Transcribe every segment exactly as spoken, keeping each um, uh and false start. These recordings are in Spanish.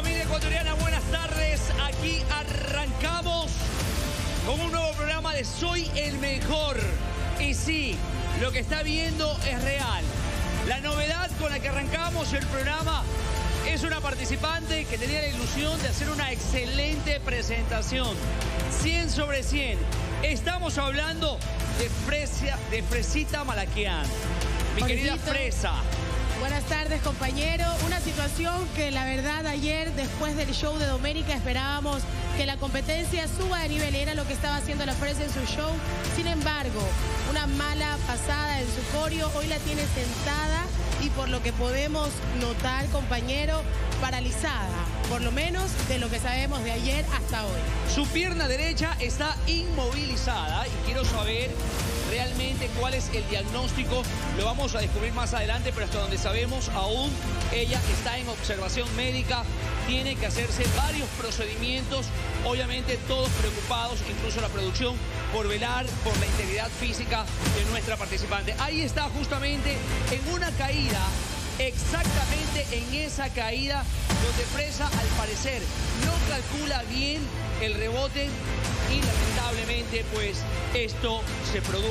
Familia ecuatoriana, buenas tardes. Aquí arrancamos con un nuevo programa de Soy el Mejor. Y sí, lo que está viendo es real. La novedad con la que arrancamos el programa es una participante que tenía la ilusión de hacer una excelente presentación. cien sobre cien. Estamos hablando de, Fresia, de Fresita Malaquian. Mi querida Fresa. Buenas tardes, compañero. Una situación que la verdad ayer, después del show de Doménica, esperábamos que la competencia suba de nivel. Era lo que estaba haciendo la Fresa en su show. Sin embargo, una mala pasada en su coreo. Hoy la tiene sentada y por lo que podemos notar, compañero, paralizada. Por lo menos de lo que sabemos de ayer hasta hoy. Su pierna derecha está inmovilizada y quiero saber realmente cuál es el diagnóstico. Lo vamos a descubrir más adelante, pero hasta donde sabemos aún ella está en observación médica, tiene que hacerse varios procedimientos, obviamente todos preocupados, incluso la producción, por velar por la integridad física de nuestra participante. Ahí está justamente en una caída, exactamente en esa caída donde Fresa al parecer no calcula bien el rebote y lamentablemente pues esto se produjo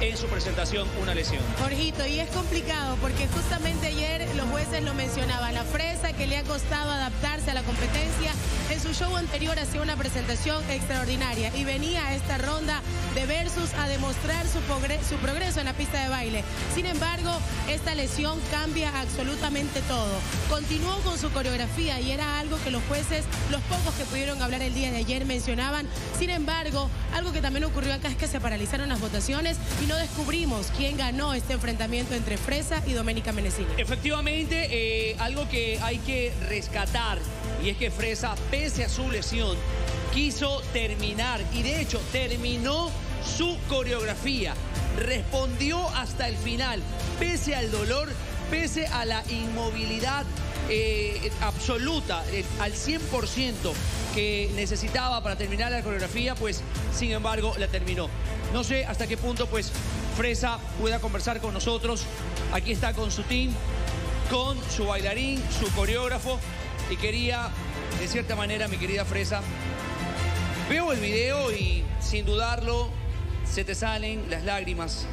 en su presentación, una lesión. Jorgito, y es complicado porque justamente ayer los jueces lo mencionaban, la Fresa que le ha costado adaptarse a la competencia, en su show anterior hacía una presentación extraordinaria y venía a esta ronda de versus a demostrar su, progre su progreso en la pista de baile. Sin embargo, esta lesión cambia absolutamente todo. Continuó con su coreografía y era algo que los jueces, los pocos que pudieron hablar el día de ayer, mencionaban. Sin embargo, algo que también ocurrió acá es que se paralizaron las votaciones y no descubrimos quién ganó este enfrentamiento entre Fresa y Doménica Mencini. Efectivamente, eh, algo que hay que rescatar, y es que Fresa, pese a su lesión, quiso terminar, y de hecho terminó su coreografía, respondió hasta el final, pese al dolor, pese a la inmovilidad eh, absoluta, eh, al cien por ciento que necesitaba para terminar la coreografía, pues sin embargo la terminó. No sé hasta qué punto pues Fresa pueda conversar con nosotros. Aquí está con su team, con su bailarín, su coreógrafo, y quería, de cierta manera, mi querida Fresa, veo el video y sin dudarlo se te salen las lágrimas.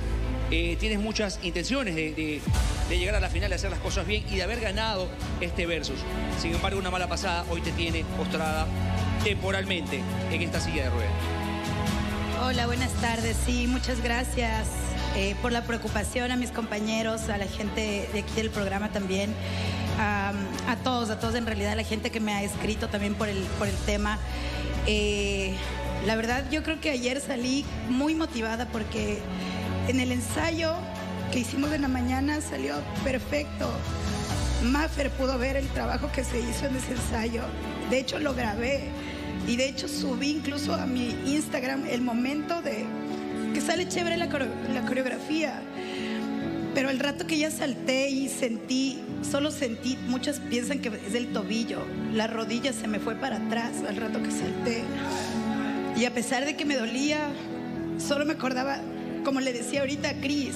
Eh, tienes muchas intenciones de, de, de llegar a la final, de hacer las cosas bien y de haber ganado este versus. Sin embargo, una mala pasada hoy te tiene postrada temporalmente en esta silla de ruedas. Hola, buenas tardes. Sí, muchas gracias eh, por la preocupación a mis compañeros, a la gente de aquí del programa también. A, a todos, a todos en realidad, la gente que me ha escrito también por el, por el tema. Eh, la verdad, yo creo que ayer salí muy motivada porque en el ensayo que hicimos en la mañana salió perfecto. Mafer pudo ver el trabajo que se hizo en ese ensayo. De hecho, lo grabé y de hecho subí incluso a mi Instagram el momento de que sale chévere la, core la coreografía. Pero el rato que ya salté y sentí, solo sentí, muchas piensan que es el tobillo, la rodilla se me fue para atrás al rato que salté. Y a pesar de que me dolía, solo me acordaba, como le decía ahorita a Cris,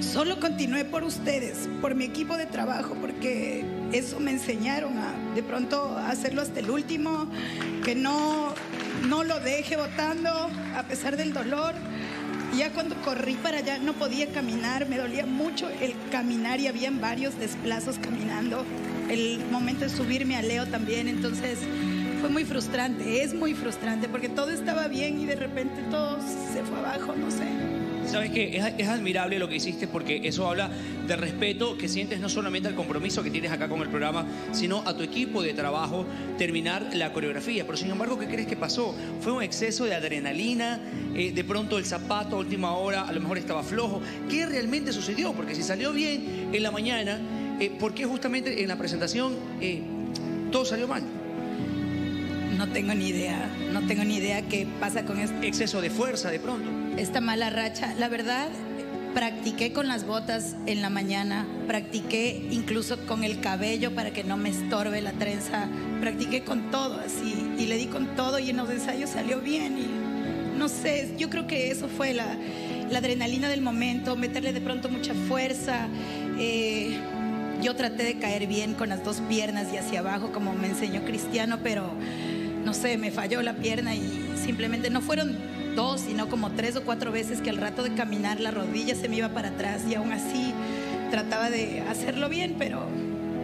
solo continué por ustedes, por mi equipo de trabajo, porque eso me enseñaron a, de pronto, a hacerlo hasta el último, que no, no lo deje botando a pesar del dolor. Ya cuando corrí para allá no podía caminar, me dolía mucho el caminar y habían varios desplazos caminando. El momento de subirme a Leo también, entonces fue muy frustrante, es muy frustrante porque todo estaba bien y de repente todo se fue abajo, no sé. Sabes que es, es admirable lo que hiciste porque eso habla de respeto que sientes no solamente al compromiso que tienes acá con el programa, sino a tu equipo de trabajo terminar la coreografía. Pero sin embargo, ¿qué crees que pasó? Fue un exceso de adrenalina, eh, de pronto el zapato a última hora a lo mejor estaba flojo. ¿Qué realmente sucedió? Porque si salió bien en la mañana, eh, ¿por qué justamente en la presentación eh, todo salió mal? No tengo ni idea, no tengo ni idea qué pasa con este exceso de fuerza de pronto. Esta mala racha, la verdad, practiqué con las botas en la mañana, practiqué incluso con el cabello para que no me estorbe la trenza, practiqué con todo así y le di con todo y en los ensayos salió bien y no sé, yo creo que eso fue la, la adrenalina del momento, meterle de pronto mucha fuerza, eh, yo traté de caer bien con las dos piernas y hacia abajo, como me enseñó Cristiano, pero no sé, me falló la pierna y simplemente no fueron dos, sino como tres o cuatro veces que al rato de caminar la rodilla se me iba para atrás, y aún así trataba de hacerlo bien, pero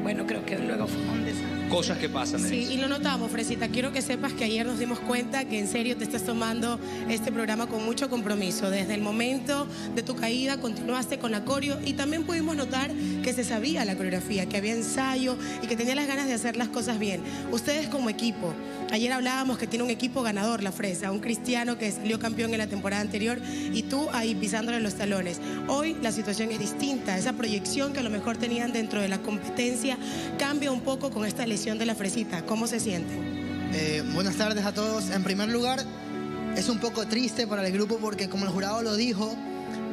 bueno, creo que luego fue un desastre. Cosas que pasan. Sí, y lo notamos, Fresita. Quiero que sepas que ayer nos dimos cuenta que en serio te estás tomando este programa con mucho compromiso. Desde el momento de tu caída continuaste con la coreo, y también pudimos notar que se sabía la coreografía, que había ensayo y que tenía las ganas de hacer las cosas bien. Ustedes como equipo, ayer hablábamos que tiene un equipo ganador la Fresa, un Cristiano que salió campeón en la temporada anterior y tú ahí pisándole los talones. Hoy la situación es distinta, esa proyección que a lo mejor tenían dentro de la competencia cambia un poco con esta de la Fresita. ¿Cómo se sienten? Eh, buenas tardes a todos. En primer lugar, es un poco triste para el grupo porque, como el jurado lo dijo,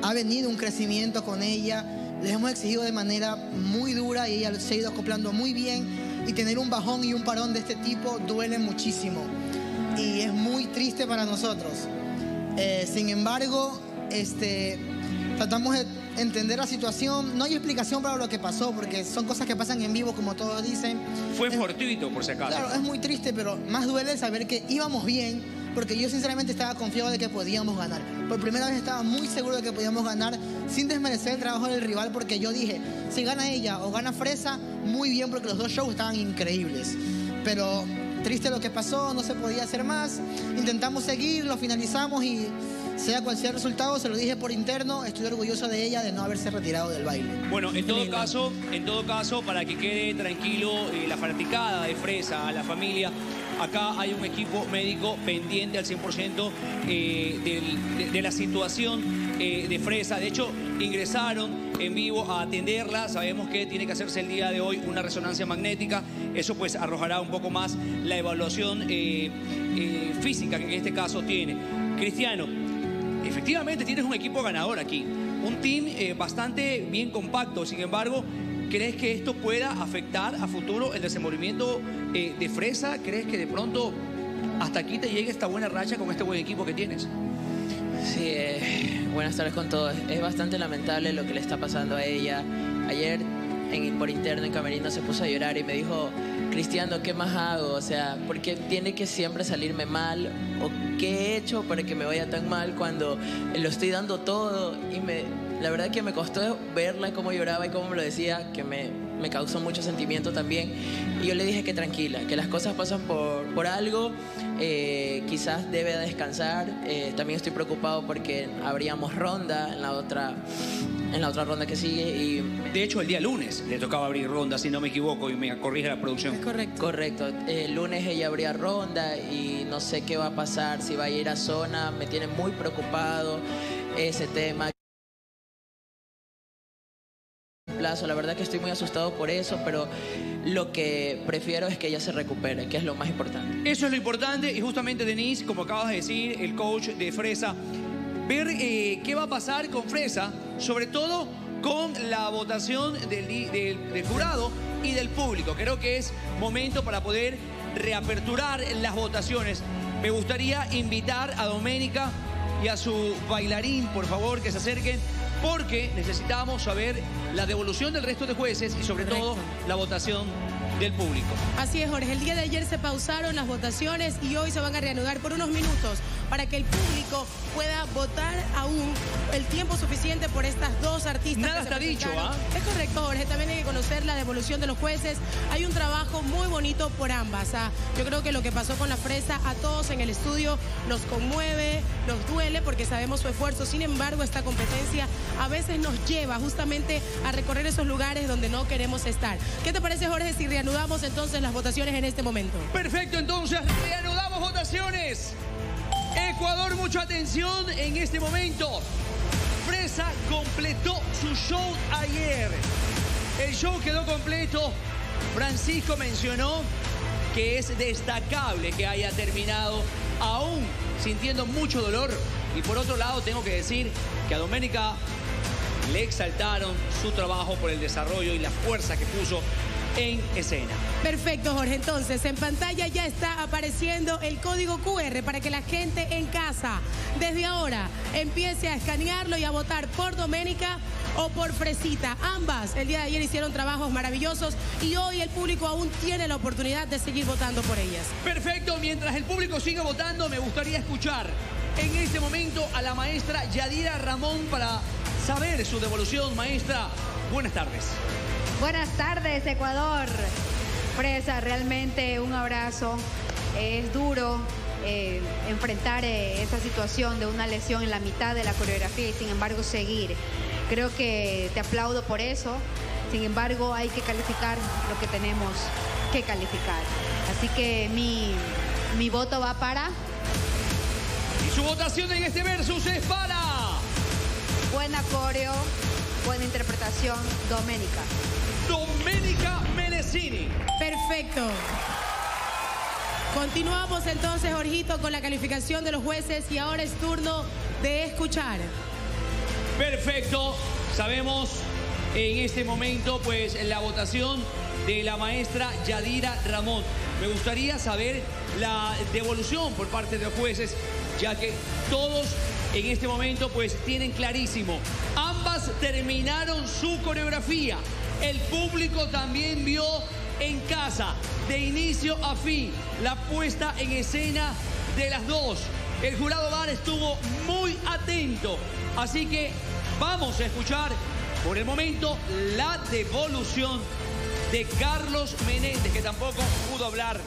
ha venido un crecimiento con ella. Les hemos exigido de manera muy dura y ella se ha ido acoplando muy bien, y tener un bajón y un parón de este tipo duele muchísimo y es muy triste para nosotros. Eh, sin embargo, este, tratamos de entender la situación. No hay explicación para lo que pasó, porque son cosas que pasan en vivo, como todos dicen. Fue fortuito, por si acaso. Claro, es muy triste, pero más duele saber que íbamos bien, porque yo sinceramente estaba confiado de que podíamos ganar. Por primera vez estaba muy seguro de que podíamos ganar, sin desmerecer el trabajo del rival, porque yo dije, si gana ella o gana Fresa, muy bien, porque los dos shows estaban increíbles. Pero triste lo que pasó, no se podía hacer más. Intentamos seguir, lo finalizamos y... sea cual sea el resultado, se lo dije por interno, estoy orgulloso de ella de no haberse retirado del baile. Bueno, en todo caso, en todo caso, para que quede tranquilo eh, la fanaticada de Fresa, la familia, acá hay un equipo médico pendiente al cien por ciento eh, del, de, de la situación eh, de Fresa. De hecho, ingresaron en vivo a atenderla. Sabemos que tiene que hacerse el día de hoy una resonancia magnética. Eso pues arrojará un poco más la evaluación eh, eh, física que en este caso tiene. Cristiano, efectivamente tienes un equipo ganador aquí, un team eh, bastante bien compacto. Sin embargo, ¿crees que esto pueda afectar a futuro el desenvolvimiento eh, de Fresa? ¿Crees que de pronto hasta aquí te llegue esta buena racha con este buen equipo que tienes? Sí, eh, buenas tardes con todos. Es bastante lamentable lo que le está pasando a ella. Ayer en, por interno en camerino se puso a llorar y me dijo, Cristiano, ¿qué más hago? O sea, ¿por qué tiene que siempre salirme mal? ¿O qué he hecho para que me vaya tan mal cuando lo estoy dando todo? Y me, la verdad que me costó verla cómo lloraba y cómo me lo decía, que me, me causó mucho sentimiento también. Y yo le dije que tranquila, que las cosas pasan por, por algo, eh, quizás debe descansar. Eh, también estoy preocupado porque habríamos ronda en la otra... en la otra ronda que sigue. Y de hecho el día lunes le tocaba abrir ronda, si no me equivoco, y me corrige la producción. Es correcto. Correcto, el lunes ella abría ronda y no sé qué va a pasar, si va a ir a zona. Me tiene muy preocupado ese tema. La verdad que estoy muy asustado por eso, pero lo que prefiero es que ella se recupere, que es lo más importante. Eso es lo importante, y justamente, Denise, como acabas de decir, el coach de Fresa, ver eh, qué va a pasar con Fresa, sobre todo con la votación del, del, del jurado y del público. Creo que es momento para poder reaperturar las votaciones. Me gustaría invitar a Doménica y a su bailarín, por favor, que se acerquen, porque necesitamos saber la devolución del resto de jueces y sobre todo la votación del público. Así es, Jorge. El día de ayer se pausaron las votaciones y hoy se van a reanudar por unos minutos para que el público pueda votar aún el tiempo suficiente por estas dos artistas. Nada está dicho, ¿ah? Es correcto, Jorge. También hay que conocer la devolución de los jueces. Hay un trabajo muy bonito por ambas. ¿Ah? Yo creo que lo que pasó con la Fresa a todos en el estudio nos conmueve, nos duele porque sabemos su esfuerzo. Sin embargo, esta competencia a veces nos lleva justamente a recorrer esos lugares donde no queremos estar. ¿Qué te parece, Jorge, si reanudamos entonces las votaciones en este momento? Perfecto, entonces reanudamos votaciones. Ecuador, mucha atención en este momento. Fresa completó su show ayer. El show quedó completo. Francisco mencionó que es destacable que haya terminado aún sintiendo mucho dolor. Y por otro lado, tengo que decir que a Doménica le exaltaron su trabajo por el desarrollo y la fuerza que puso en escena. Perfecto, Jorge. Entonces, en pantalla ya está apareciendo el código cu erre para que la gente en casa, desde ahora, empiece a escanearlo y a votar por Doménica o por Fresita. Ambas el día de ayer hicieron trabajos maravillosos y hoy el público aún tiene la oportunidad de seguir votando por ellas. Perfecto, mientras el público sigue votando, me gustaría escuchar en este momento a la maestra Yadira Ramón para saber su devolución. Maestra, buenas tardes. Buenas tardes, Ecuador. Fresa, realmente un abrazo. Es duro eh, enfrentar eh, esta situación de una lesión en la mitad de la coreografía y sin embargo seguir. Creo que te aplaudo por eso. Sin embargo, hay que calificar lo que tenemos que calificar. Así que mi, mi voto va para... Y su votación en este versus es para... Buena coreo, buena interpretación, Doménica. Doménica Mencini. Perfecto. Continuamos entonces, Jorgito, con la calificación de los jueces y ahora es turno de escuchar. Perfecto. Sabemos en este momento, pues, la votación de la maestra Yadira Ramón. Me gustaría saber la devolución por parte de los jueces, ya que todos en este momento, pues, tienen clarísimo. Ambas terminaron su coreografía. El público también vio en casa, de inicio a fin, la puesta en escena de las dos. El jurado V A R estuvo muy atento. Así que vamos a escuchar por el momento la devolución de Carlos Menéndez, que tampoco pudo hablar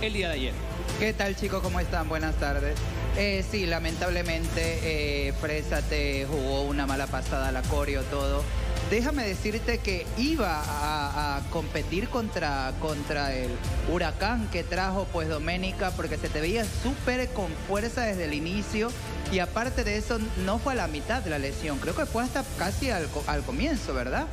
el día de ayer. ¿Qué tal, chicos? ¿Cómo están? Buenas tardes. Eh, sí, lamentablemente, eh, Fresa te jugó una mala pasada, la coreo, todo. Déjame decirte que iba a, a competir contra, contra el huracán que trajo, pues, Doménica, porque se te veía súper con fuerza desde el inicio y aparte de eso no fue a la mitad de la lesión, creo que fue hasta casi al, al comienzo, ¿verdad?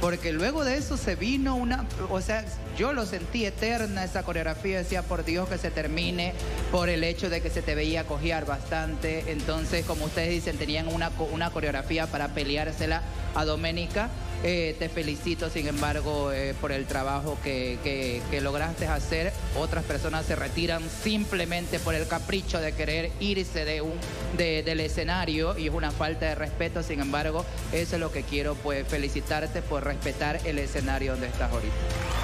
Porque luego de eso se vino una... O sea, yo lo sentí eterna esa coreografía, decía, por Dios, que se termine, por el hecho de que se te veía cojear bastante. Entonces, como ustedes dicen, tenían una, una coreografía para peleársela a Doménica. Eh, te felicito, sin embargo, eh, por el trabajo que, que, que lograste hacer. Otras personas se retiran simplemente por el capricho de querer irse de un, de, del escenario y es una falta de respeto. Sin embargo, eso es lo que quiero, pues, felicitarte por respetar el escenario donde estás ahorita.